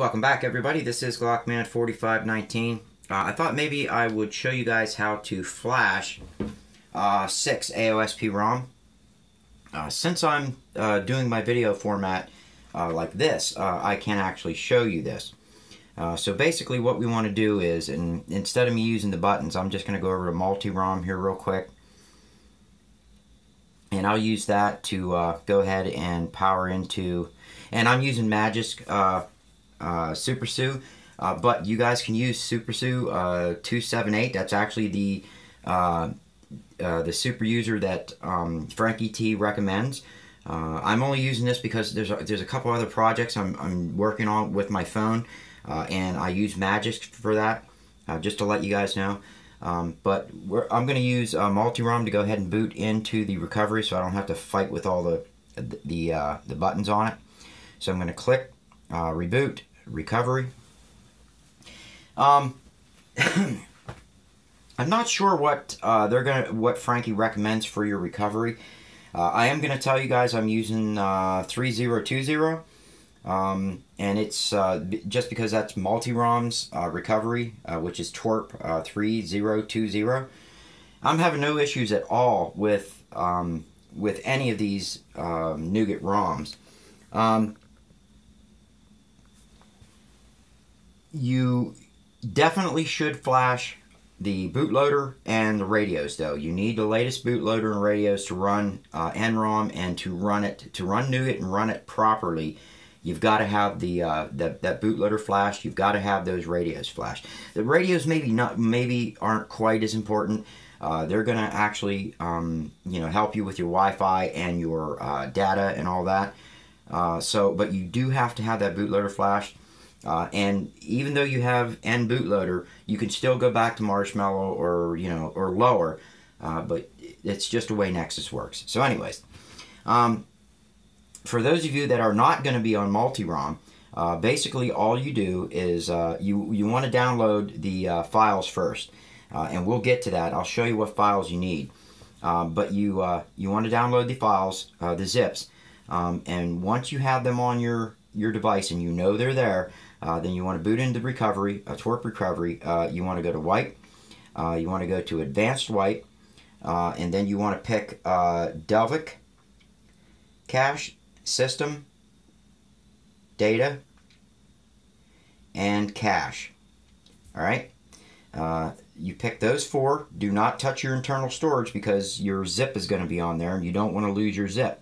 Welcome back, everybody. This is Glockman4519. I thought maybe I would show you guys how to flash S.I.X AOSP ROM. Since I'm doing my video format like this, I can actually show you this. So basically what we want to do is, and instead of me using the buttons, I'm just going to go over to Multi-ROM here real quick. And I'll use that to go ahead and power into, and I'm using Magisk SuperSU, but you guys can use SuperSU 278. That's actually the super user that Frankie T recommends. I'm only using this because there's a couple other projects I'm working on with my phone, and I use Magisk for that. Just to let you guys know, but I'm going to use Multi-ROM to go ahead and boot into the recovery, so I don't have to fight with all the buttons on it. So I'm going to click reboot. Recovery. I'm not sure what what Frankie recommends for your recovery. I am going to tell you guys I'm using 3020, and it's just because that's Multi-ROM's recovery, which is TWRP 3020. I'm having no issues at all with any of these Nougat ROMs. You definitely should flash the bootloader and the radios, though. You need the latest bootloader and radios to run N-ROM, and to run Nougat and run it properly, you've got to have that bootloader flashed. You've got to have those radios flashed. The radios maybe aren't quite as important. They're going to actually you know, help you with your Wi-Fi and your data and all that. But you do have to have that bootloader flashed. And even though you have N bootloader, you can still go back to Marshmallow or, you know, or lower, but it's just the way Nexus works. So anyways, for those of you that are not going to be on Multi-ROM, basically all you do is you want to download the files first, and we'll get to that. I'll show you what files you need, but you want to download the files, the zips, and once you have them on your device and you know they're there, then you want to boot into recovery, TWRP recovery. You want to go to wipe, you want to go to advanced wipe, and then you want to pick Dalvik, cache, system, data, and cache. All right, you pick those four. Do not touch your internal storage because your zip is going to be on there and you don't want to lose your zip.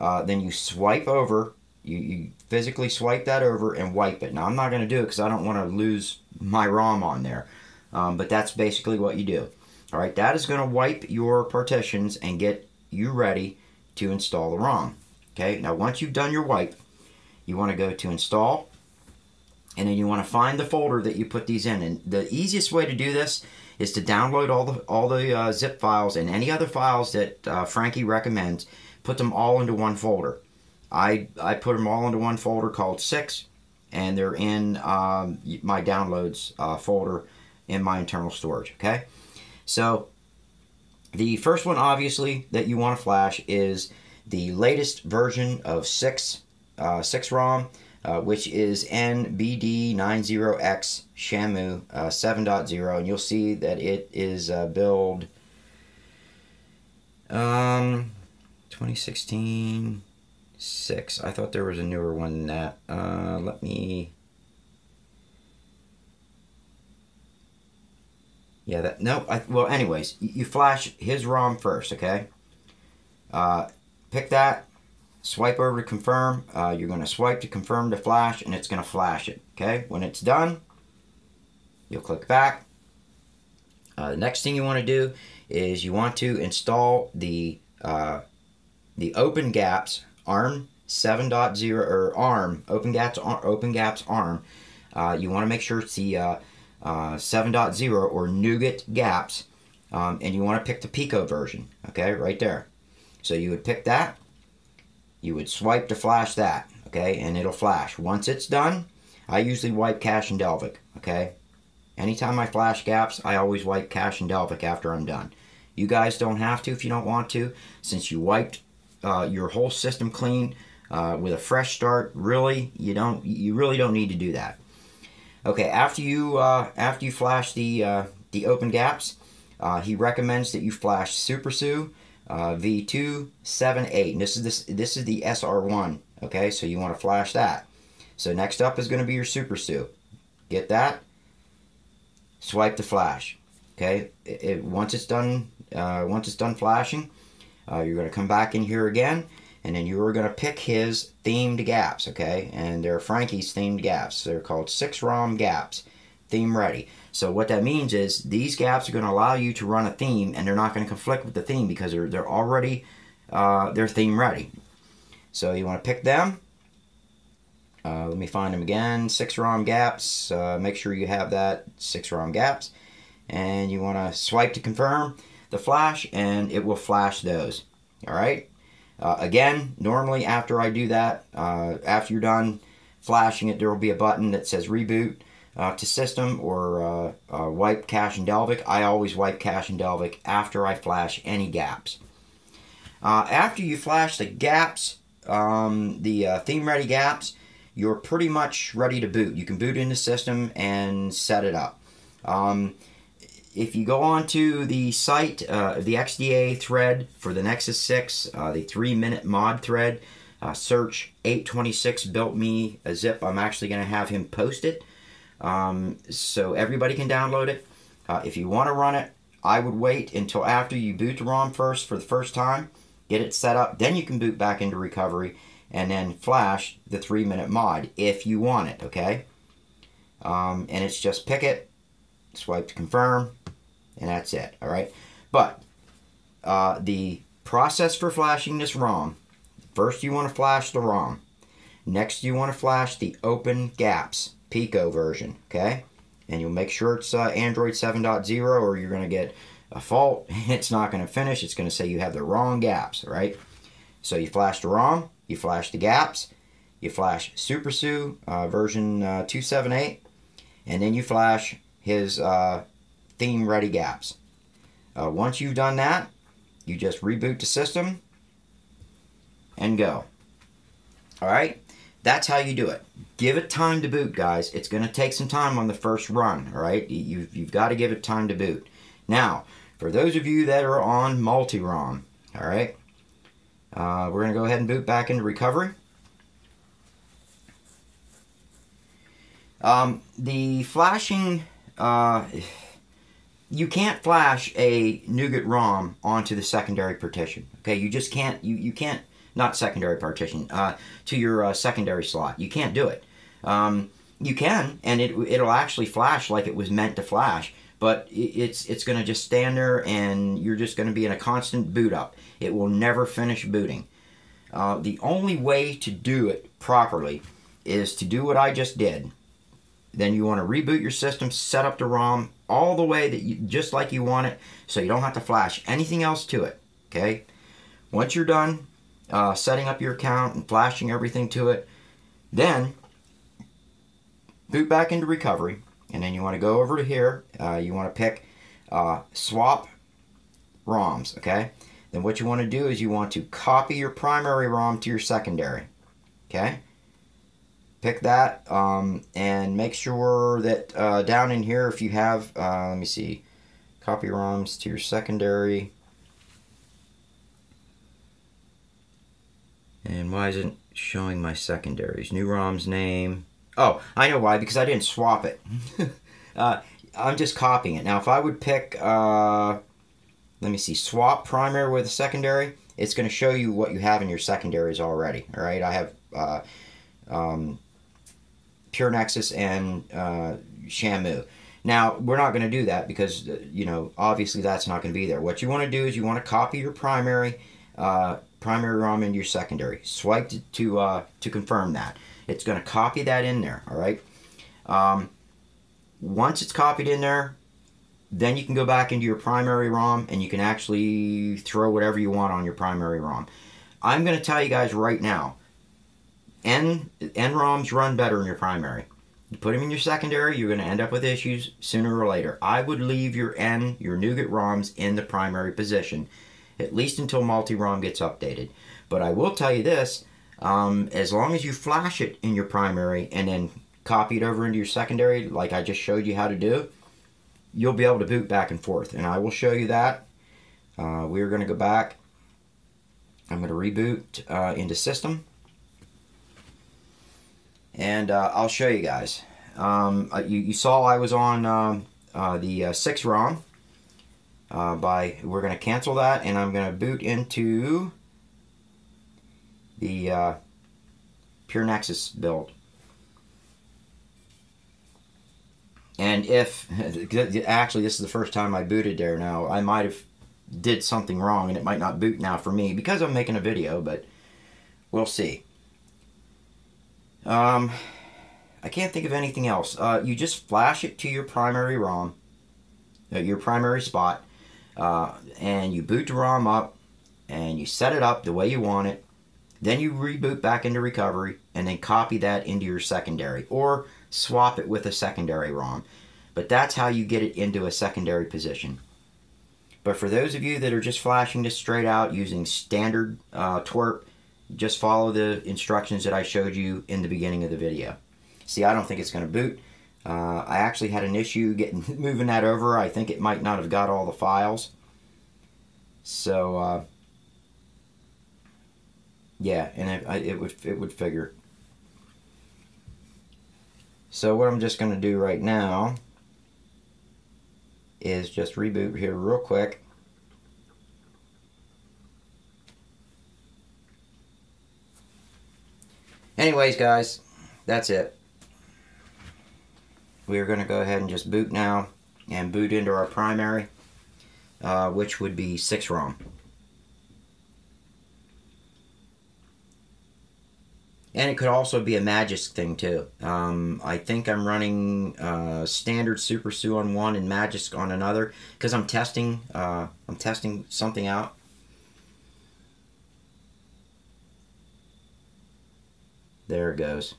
Then you swipe over. You physically swipe that over and wipe it. Now, I'm not going to do it because I don't want to lose my ROM on there. But that's basically what you do. All right, that is going to wipe your partitions and get you ready to install the ROM. Okay, now once you've done your wipe, you want to go to install. And then you want to find the folder that you put these in. And the easiest way to do this is to download all the zip files and any other files that Frankie recommends. Put them all into one folder. I put them all into one folder called S.I.X, and they're in my downloads folder in my internal storage, okay? So the first one, obviously, that you want to flash is the latest version of S.I.X ROM, which is NBD90X Shamu 7.0, and you'll see that it is build 2016... 6. I thought there was a newer one than that. Let me... Yeah, that... No, well, anyways, you flash his ROM first, okay? Pick that. Swipe over to confirm. You're going to swipe to confirm the flash, and it's going to flash it, okay? When it's done, you'll click back. The next thing you want to do is you want to install the OpenGApps ARM 7.0 or ARM OpenGApps ARM. You want to make sure it's the 7.0 or Nougat Gaps, and you want to pick the Pico version. Okay, right there. So you would pick that. You would swipe to flash that. Okay, and it'll flash. Once it's done, I usually wipe cache and Dalvik. Okay, anytime I flash gaps, I always wipe cache and Dalvik after I'm done. You guys don't have to if you don't want to, since you wiped your whole system clean. with a fresh start, really, you really don't need to do that. Okay, after you flash the OpenGApps, he recommends that you flash SuperSU V2, 7, 8. And this is the SR1. Okay, so you want to flash that. So next up is going to be your SuperSU. Get that. Swipe to flash. Okay, once it's done flashing, you're going to come back in here again, and then you are going to pick his themed gaps. Okay, and they're Frankie's themed gaps. They're called 6-ROM gaps, theme ready. So what that means is these gaps are going to allow you to run a theme, and they're not going to conflict with the theme because they're already they're theme ready. So you want to pick them. Let me find them again. 6-ROM gaps. Make sure you have that 6-ROM gaps, and you want to swipe to confirm the flash, and it will flash those. All right. Again, normally after I do that, after you're done flashing it, there will be a button that says reboot to system or wipe cache and Dalvik. I always wipe cache and Dalvik after I flash any gaps. After you flash the gaps, the theme ready gaps, you're pretty much ready to boot. You can boot in the system and set it up. If you go on to the site, the XDA thread for the Nexus 6, the 3-minute mod thread, search 826 built me a zip. I'm actually going to have him post it so everybody can download it. If you want to run it, I would wait until after you boot the ROM first for the first time, get it set up, then you can boot back into recovery and then flash the 3-minute mod if you want it, okay? And it's just pick it, swipe to confirm, and that's it. All right, but the process for flashing this ROM: first you want to flash the ROM, next you want to flash the OpenGApps Pico version, okay, and you'll make sure it's Android 7.0 or you're going to get a fault. It's not going to finish. It's going to say you have the wrong gaps. All right, so you flash the ROM, you flash the gaps, you flash SuperSU version 278, and then you flash his theme ready gaps. Once you've done that, you just reboot the system and go. All right, that's how you do it. Give it time to boot, guys. It's going to take some time on the first run. All right, you've got to give it time to boot. Now, for those of you that are on multi-ROM, all right, we're going to go ahead and boot back into recovery. The flashing. You can't flash a Nougat ROM onto the secondary partition. Okay, you just can't. You can't, not secondary partition, to your secondary slot. You can't do it. You can, and it'll actually flash like it was meant to flash. But it's going to just stand there, and you're just going to be in a constant boot up. It will never finish booting. The only way to do it properly is to do what I just did. Then you want to reboot your system, set up the ROM all the way that just like you want it, so you don't have to flash anything else to it, okay? Once you're done setting up your account and flashing everything to it, then boot back into recovery, and then you want to go over to here. You want to pick swap ROMs, okay? Then what you want to do is you want to copy your primary ROM to your secondary, okay? Pick that and make sure that down in here, if you have, let me see, copy ROMs to your secondary. And why isn't it showing my secondaries? New ROM's name. Oh, I know why, because I didn't swap it. I'm just copying it. Now, if I would pick, let me see, swap primary with a secondary, it's going to show you what you have in your secondaries already. All right, I have Pure Nexus and Shamu. Now, we're not going to do that because, you know, obviously that's not going to be there. What you want to do is you want to copy your primary ROM into your secondary. Swipe to confirm that. It's going to copy that in there, all right? Once it's copied in there, then you can go back into your primary ROM and you can actually throw whatever you want on your primary ROM. I'm going to tell you guys right now, N-ROMs run better in your primary. You put them in your secondary, you're going to end up with issues sooner or later. I would leave your Nougat ROMs in the primary position, at least until multi-ROM gets updated. But I will tell you this, As long as you flash it in your primary and then copy it over into your secondary, like I just showed you how to do, you'll be able to boot back and forth. And I will show you that. We're going to go back. I'm going to reboot into system. And I'll show you guys. You saw I was on the 6 ROM. We're going to cancel that, and I'm going to boot into the Pure Nexus build. And if, actually this is the first time I booted there now, I might have did something wrong and it might not boot now for me because I'm making a video, but we'll see. I can't think of anything else. You just flash it to your primary ROM, your primary spot, and you boot the ROM up and you set it up the way you want it. Then you reboot back into recovery and then copy that into your secondary or swap it with a secondary ROM. But that's how you get it into a secondary position. But for those of you that are just flashing this straight out using standard TWRP, just follow the instructions that I showed you in the beginning of the video. See, I don't think it's going to boot. I actually had an issue moving that over. I think it might not have got all the files. So, yeah, and it would figure. So what I'm just going to do right now is just reboot here real quick. Anyways, guys, that's it. We're going to go ahead and just boot now and boot into our primary, which would be 6 ROM. And it could also be a Magisk thing too. I think I'm running standard SuperSU on one and Magisk on another because I'm testing something out. There it goes.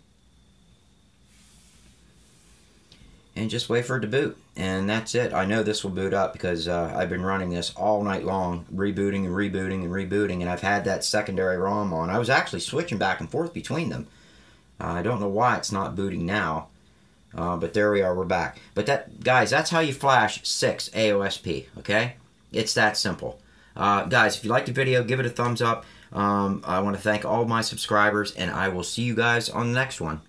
And just wait for it to boot, and that's it. I know this will boot up because I've been running this all night long, rebooting and rebooting and rebooting, and I've had that secondary ROM on. I was actually switching back and forth between them. I don't know why it's not booting now, but there we are, we're back. But that, guys, that's how you flash 6 AOSP, okay? It's that simple. Guys, if you liked the video, give it a thumbs up. I want to thank all my subscribers, and I will see you guys on the next one.